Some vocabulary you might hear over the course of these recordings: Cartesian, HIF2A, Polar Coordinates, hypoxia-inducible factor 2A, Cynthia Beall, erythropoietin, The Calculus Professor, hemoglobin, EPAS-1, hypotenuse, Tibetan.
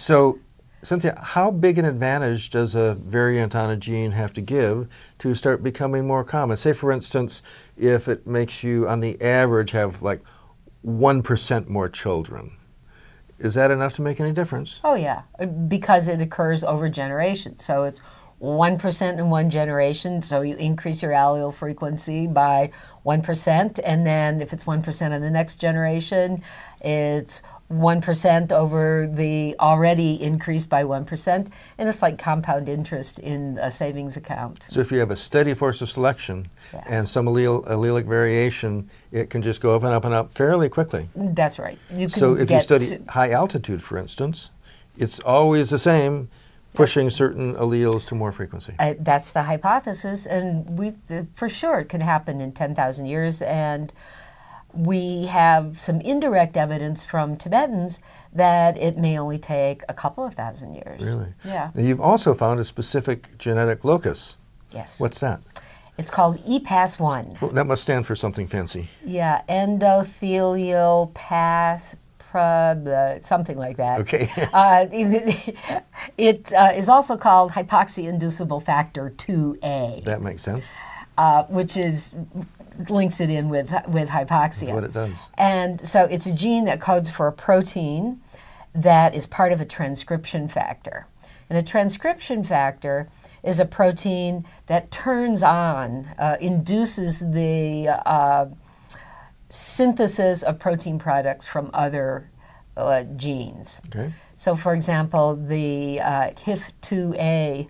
So, Cynthia, how big an advantage does a variant on a gene have to give to start becoming more common? Say, for instance, if it makes you, on the average, have like 1% more children. Is that enough to make any difference? Oh, yeah, because it occurs over generations. So it's 1% in one generation, so you increase your allele frequency by 1%, and then if it's 1% in the next generation, it's 1% over the already increased by 1%, and it's like compound interest in a savings account. So if you have a steady force of selection, yes, and some allelic variation, it can just go up and up fairly quickly. That's right. You can so if you study high altitude, for instance, it's always the same, pushing certain alleles to more frequency. That's the hypothesis, and we for sure it can happen in 10,000 years, and we have some indirect evidence from Tibetans that it may only take a couple of thousand years. Really? Yeah. And you've also found a specific genetic locus. Yes. What's that? It's called EPAS-1. Well, that must stand for something fancy. Yeah, endothelial pass, something like that. Okay. It is also called hypoxia-inducible factor 2A. That makes sense. Which is links it in with hypoxia. That's what it does. And so it's a gene that codes for a protein that is part of a transcription factor. And a transcription factor is a protein that turns on, induces the synthesis of protein products from other genes. Okay. So for example, the HIF2A,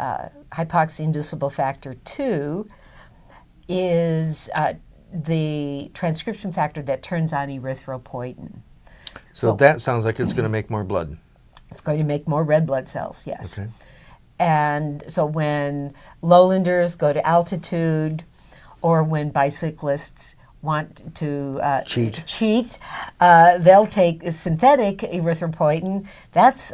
hypoxia-inducible factor 2, is the transcription factor that turns on erythropoietin. So that sounds like it's going to make more blood. It's going to make more red blood cells, yes. Okay. And so when lowlanders go to altitude, or when bicyclists want to cheat, they'll take synthetic erythropoietin. That's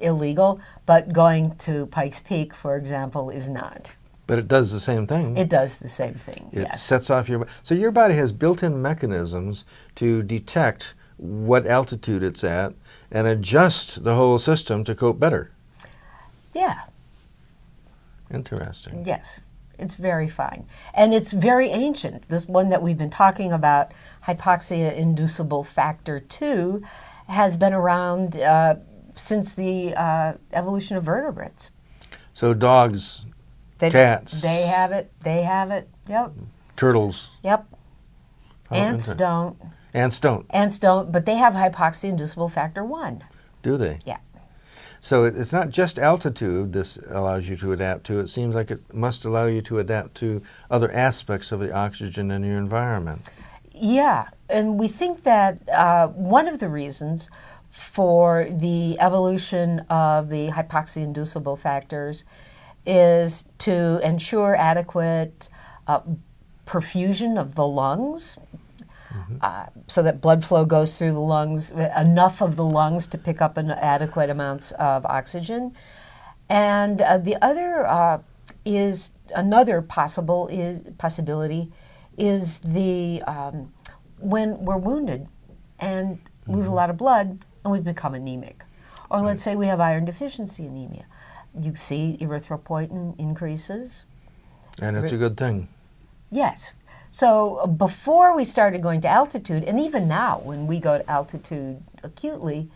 illegal, but going to Pikes Peak, for example, is not. But it does the same thing. It does the same thing, yes. It sets off your body. So your body has built-in mechanisms to detect what altitude it's at and adjust the whole system to cope better. Yeah. Interesting. Yes. It's very fine. And it's very ancient. This one that we've been talking about, hypoxia-inducible factor 2, has been around since the evolution of vertebrates. So dogs... Cats. They have it. They have it. Yep. Turtles. Yep. Ants don't. Ants don't. Ants don't, but they have hypoxia-inducible factor 1. Do they? Yeah. So it's not just altitude this allows you to adapt to. It seems like it must allow you to adapt to other aspects of the oxygen in your environment. Yeah, and we think that one of the reasons for the evolution of the hypoxia-inducible factors is to ensure adequate perfusion of the lungs, mm-hmm, so that blood flow goes through the lungs, enough of the lungs to pick up an adequate amounts of oxygen. And the other is another possibility is the when we're wounded and mm-hmm, lose a lot of blood and we become anemic, or right, let's say we have iron deficiency anemia. You see erythropoietin increases. And it's a good thing. Yes. So before we started going to altitude, and even now when we go to altitude acutely,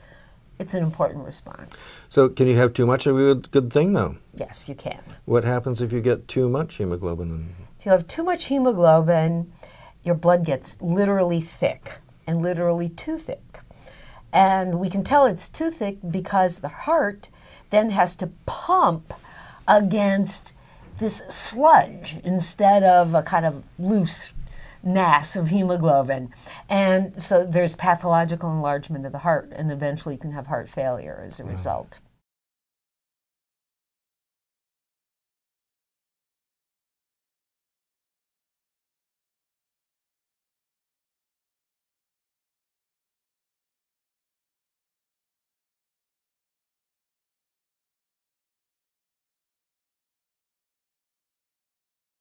it's an important response. So can you have too much of a good thing, though? Yes, you can. What happens if you get too much hemoglobin? If you have too much hemoglobin, your blood gets literally thick, and literally too thick. And we can tell it's too thick because the heart then has to pump against this sludge instead of a kind of loose mass of hemoglobin. And so there's pathological enlargement of the heart, and eventually you can have heart failure as a result.